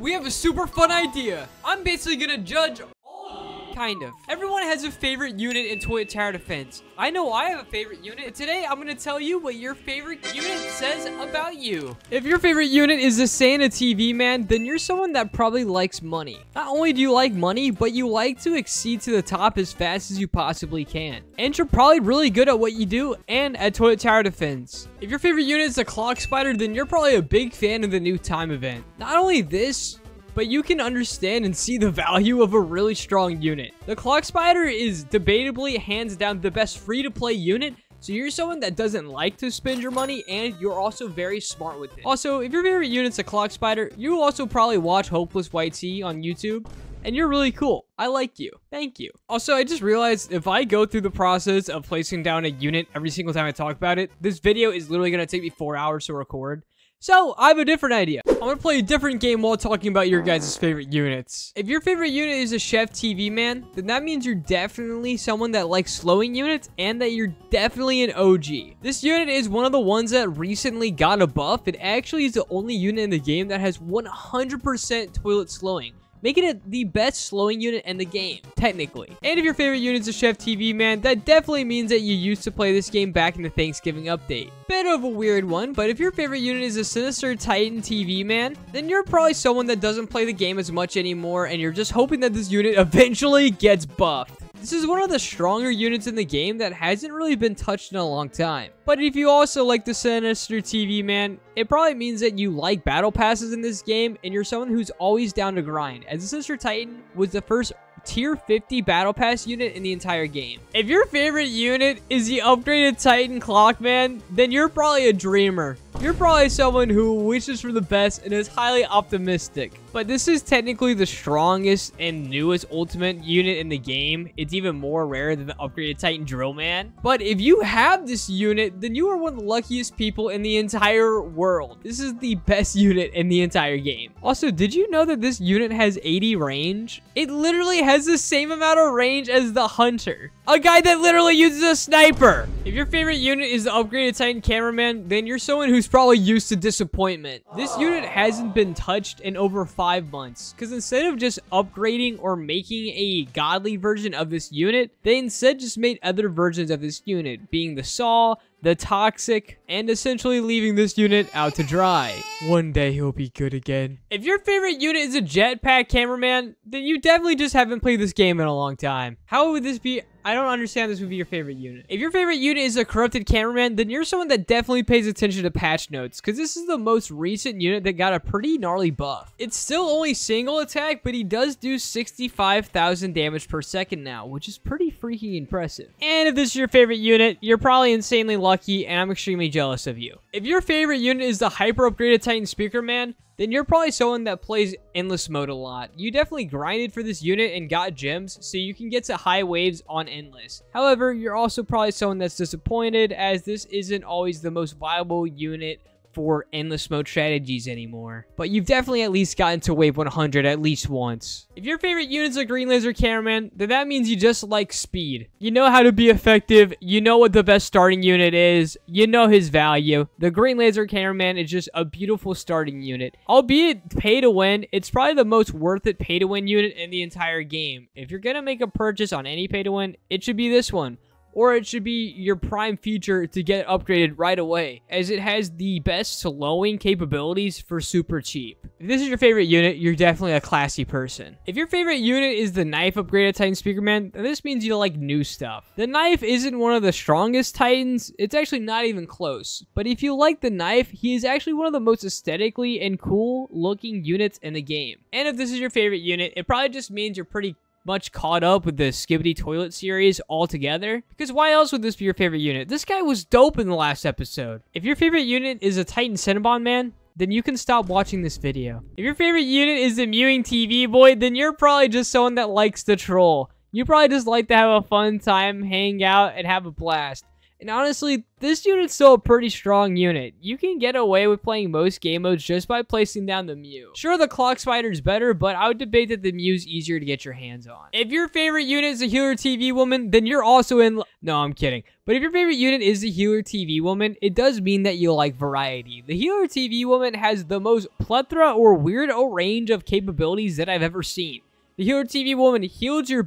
we have a super fun idea. I'm basically gonna judge all of you, kind of. Everyone has a favorite unit in Toilet Tower Defense. I know I have a favorite unit, and today I'm gonna tell you what your favorite unit says about you. If your favorite unit is the Santa TV man, then you're someone that probably likes money. Not only do you like money, but you like to exceed to the top as fast as you possibly can. And you're probably really good at what you do and at Toilet Tower Defense. If your favorite unit is the Clock Spider, then you're probably a big fan of the new time event. Not only this, but you can understand and see the value of a really strong unit. The Clock Spider is debatably, hands down, the best free-to-play unit, so you're someone that doesn't like to spend your money, and you're also very smart with it. Also, if your favorite unit's a Clock Spider, you also probably watch Hopeless YT on YouTube, and you're really cool. I like you. Thank you. Also, I just realized if I go through the process of placing down a unit every single time I talk about it, this video is literally going to take me 4 hours to record. So, I have a different idea. I'm gonna play a different game while talking about your guys' favorite units. If your favorite unit is a Chef TV man, then that means you're definitely someone that likes slowing units and that you're definitely an OG. This unit is one of the ones that recently got a buff. It actually is the only unit in the game that has 100% toilet slowing, making it the best slowing unit in the game, technically. And if your favorite unit is a Chef TV man, that definitely means that you used to play this game back in the Thanksgiving update. Bit of a weird one, but if your favorite unit is a Sinister Titan TV man, then you're probably someone that doesn't play the game as much anymore, and you're just hoping that this unit eventually gets buffed. This is one of the stronger units in the game that hasn't really been touched in a long time. But if you also like the Sinister TV man, it probably means that you like battle passes in this game and you're someone who's always down to grind, as the Sinister Titan was the first tier 50 battle pass unit in the entire game. If your favorite unit is the upgraded Titan Clockman, then you're probably a dreamer. You're probably someone who wishes for the best and is highly optimistic. But this is technically the strongest and newest ultimate unit in the game. It's even more rare than the upgraded Titan Drillman. But if you have this unit, then you are one of the luckiest people in the entire world. This is the best unit in the entire game. Also, did you know that this unit has 80 range? It literally has the same amount of range as the Hunter, a guy that literally uses a sniper. If your favorite unit is the upgraded Titan Cameraman, then you're someone who's probably used to disappointment. This unit hasn't been touched in over 5 months, because instead of just upgrading or making a godly version of this unit, they instead just made other versions of this unit, being the Saw, the Toxic, and essentially leaving this unit out to dry. One day he'll be good again. If your favorite unit is a Jetpack Cameraman, then you definitely just haven't played this game in a long time. How would this be? I don't understand this would be your favorite unit. If your favorite unit is a Corrupted Cameraman, then you're someone that definitely pays attention to patch notes, because this is the most recent unit that got a pretty gnarly buff. It's still only single attack, but he does do 65,000 damage per second now, which is pretty freaking impressive. And if this is your favorite unit, you're probably insanely lucky, and I'm extremely jealous of you. If your favorite unit is the Hyper Upgraded Titan Speaker Man, then you're probably someone that plays Endless Mode a lot. You definitely grinded for this unit and got gems, so you can get to high waves on Endless. However, you're also probably someone that's disappointed, as this isn't always the most viable unit for Endless Mode strategies anymore. But you've definitely at least gotten to wave 100 at least once. If your favorite unit's a Green Laser Cameraman, then that means you just like speed. You know how to be effective, you know what the best starting unit is, you know his value. The Green Laser Cameraman is just a beautiful starting unit. Albeit pay to win, it's probably the most worth it pay to win unit in the entire game. If you're gonna make a purchase on any pay to win, it should be this one. Or it should be your prime feature to get upgraded right away, as it has the best slowing capabilities for super cheap. If this is your favorite unit, you're definitely a classy person. If your favorite unit is the Knife Upgraded Titan Speaker Man, then this means you like new stuff. The Knife isn't one of the strongest Titans, it's actually not even close. But if you like the Knife, he is actually one of the most aesthetically and cool looking units in the game. And if this is your favorite unit, it probably just means you're pretty much caught up with the Skibidi Toilet series altogether, because why else would this be your favorite unit? This guy was dope in the last episode. If your favorite unit is a Titan Cinnabon Man, then you can stop watching this video. If your favorite unit is the Mewing TV Boy, then you're probably just someone that likes to troll. You probably just like to have a fun time, hang out, and have a blast. And honestly, this unit's still a pretty strong unit. You can get away with playing most game modes just by placing down the Mew. Sure, the Clock Spider's better, but I would debate that the Mew's easier to get your hands on. If your favorite unit is a Healer TV Woman, then you're also in... No, I'm kidding. But if your favorite unit is the Healer TV Woman, it does mean that you like variety. The Healer TV Woman has the most plethora or weird range of capabilities that I've ever seen. The Healer TV Woman heals your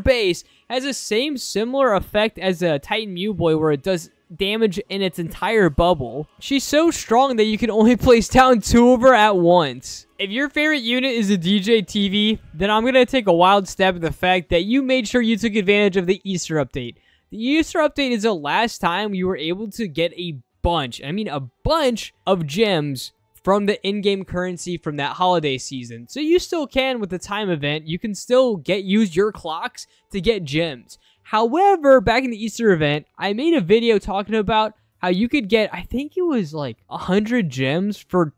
base, has the same similar effect as a Titan Mew Boy where it does damage in its entire bubble. She's so strong that you can only place down 2 of her at once. If your favorite unit is a DJ TV, then I'm going to take a wild stab at the fact that you made sure you took advantage of the Easter update. The Easter update is the last time you were able to get a bunch, I mean a bunch of gems from the in-game currency from that holiday season. So you still can with the time event, you can still use your clocks to get gems. However, back in the Easter event, I made a video talking about how you could get, I think it was like 100 gems for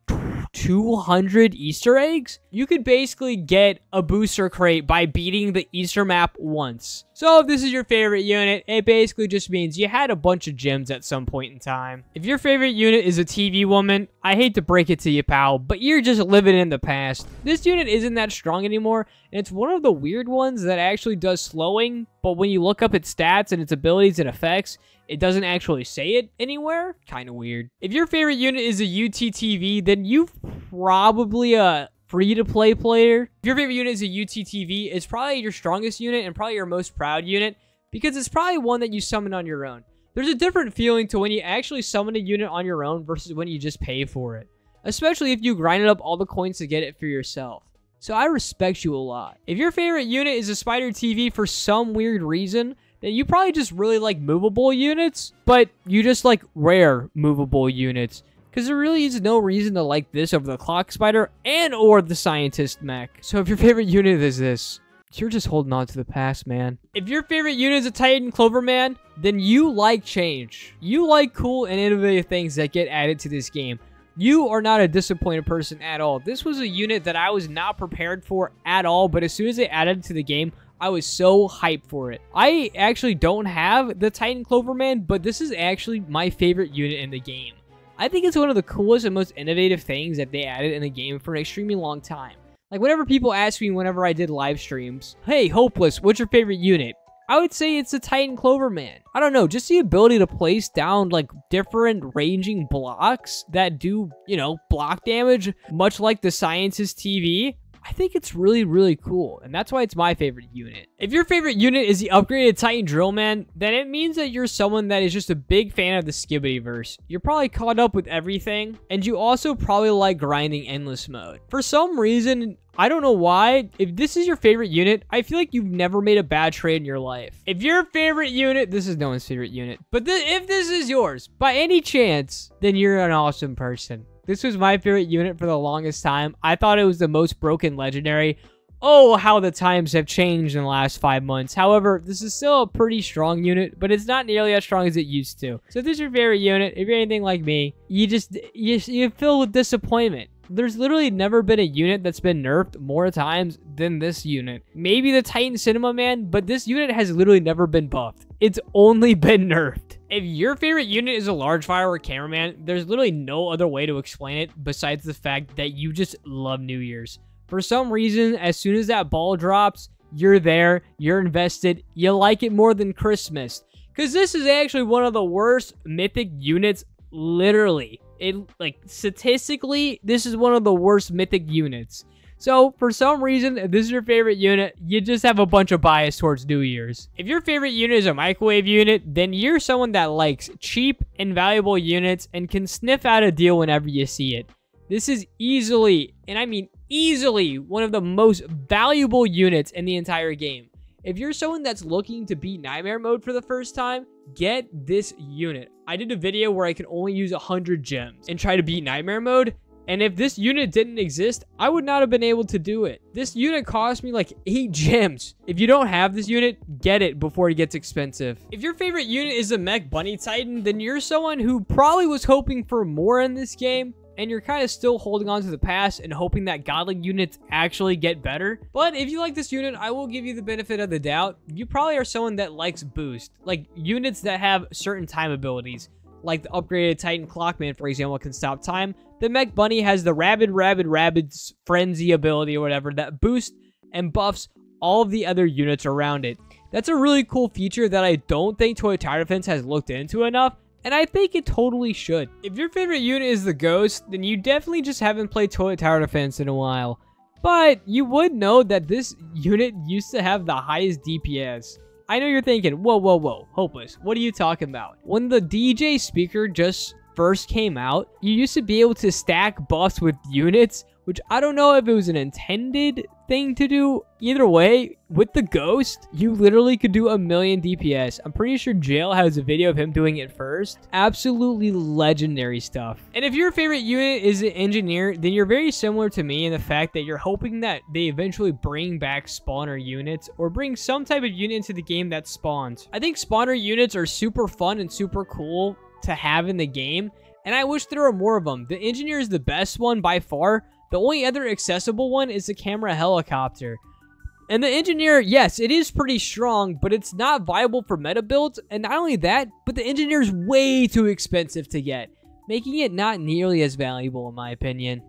200 Easter eggs. You could basically get a booster crate by beating the Easter map once. So if this is your favorite unit, it basically just means you had a bunch of gems at some point in time. If your favorite unit is a TV Woman, I hate to break it to you, pal, but you're just living in the past. This unit isn't that strong anymore, and it's one of the weird ones that actually does slowing, but when you look up its stats and its abilities and effects, it doesn't actually say it anywhere. Kind of weird. If your favorite unit is a UTTV, then you've probably a free-to-play player. If your favorite unit is a UTTV, it's probably your strongest unit and probably your most proud unit because it's probably one that you summon on your own. There's a different feeling to when you actually summon a unit on your own versus when you just pay for it, especially if you grinded up all the coins to get it for yourself. So I respect you a lot. If your favorite unit is a Spider TV for some weird reason, you probably just really like movable units, but you just like rare movable units because there really is no reason to like this over the Clock Spider and or the Scientist Mech. So if your favorite unit is this, you're just holding on to the past, man. If your favorite unit is a Titan Clover Man, then you like change. You like cool and innovative things that get added to this game. You are not a disappointed person at all. This was a unit that I was not prepared for at all, but as soon as they added it to the game, I was so hyped for it. I actually don't have the Titan Clover Man, but this is actually my favorite unit in the game. I think it's one of the coolest and most innovative things that they added in the game for an extremely long time. Like whenever people ask me whenever I did live streams, hey Hopeless, what's your favorite unit? I would say it's the Titan Clover Man. I don't know, just the ability to place down like different ranging blocks that do, you know, block damage, much like the Scientist TV. I think it's really, really cool, and that's why it's my favorite unit. If your favorite unit is the upgraded Titan Drill Man, then it means that you're someone that is just a big fan of the Skibidiverse. You're probably caught up with everything, and you also probably like grinding endless mode. For some reason, I don't know why, if this is your favorite unit, I feel like you've never made a bad trade in your life. If your favorite unit, this is no one's favorite unit, but if this is yours, by any chance, then you're an awesome person. This was my favorite unit for the longest time. I thought it was the most broken legendary. Oh, how the times have changed in the last 5 months. However, this is still a pretty strong unit, but it's not nearly as strong as it used to. So if this is your favorite unit, if you're anything like me, you fill with disappointment. There's literally never been a unit that's been nerfed more times than this unit. Maybe the Titan Cinema Man, but this unit has literally never been buffed. It's only been nerfed. If your favorite unit is a large firework cameraman, there's literally no other way to explain it besides the fact that you just love New Year's. For some reason, as soon as that ball drops, you're there, you're invested, you like it more than Christmas. Because this is actually one of the worst mythic units, literally. Statistically, this is one of the worst mythic units. So, for some reason, if this is your favorite unit, you just have a bunch of bias towards New Year's. If your favorite unit is a microwave unit, then you're someone that likes cheap and valuable units and can sniff out a deal whenever you see it. This is easily, and I mean easily, one of the most valuable units in the entire game. If you're someone that's looking to beat Nightmare Mode for the first time, get this unit. I did a video where I could only use 100 gems and try to beat Nightmare Mode, and if this unit didn't exist, I would not have been able to do it. This unit cost me like 8 gems. If you don't have this unit, get it before it gets expensive. If your favorite unit is a Mech Bunny Titan, then you're someone who probably was hoping for more in this game, and you're kind of still holding on to the past and hoping that godling units actually get better. But if you like this unit, I will give you the benefit of the doubt. You probably are someone that likes boost, like units that have certain time abilities, like the upgraded Titan Clockman, for example, can stop time. The Mech Bunny has the Rabid Frenzy ability or whatever that boosts and buffs all of the other units around it. That's a really cool feature that I don't think Toy Tower Defense has looked into enough, and I think it totally should. If your favorite unit is the Ghost, then you definitely just haven't played Toy Tower Defense in a while. But you would know that this unit used to have the highest DPS. I know you're thinking, whoa, Hopeless, what are you talking about? When the DJ speaker just first came out, you used to be able to stack buffs with units, which I don't know if it was an intended thing to do. Either way, with the Ghost, you literally could do 1,000,000 DPS. I'm pretty sure Jail has a video of him doing it first. Absolutely legendary stuff. And if your favorite unit is an Engineer, then you're very similar to me in the fact that you're hoping that they eventually bring back spawner units or bring some type of unit into the game that spawns. I think spawner units are super fun and super cool to have in the game, and I wish there were more of them. The Engineer is the best one by far. The only other accessible one is the Camera Helicopter. And the Engineer, yes, it is pretty strong, but it's not viable for meta builds. And not only that, but the Engineer is way too expensive to get, making it not nearly as valuable in my opinion.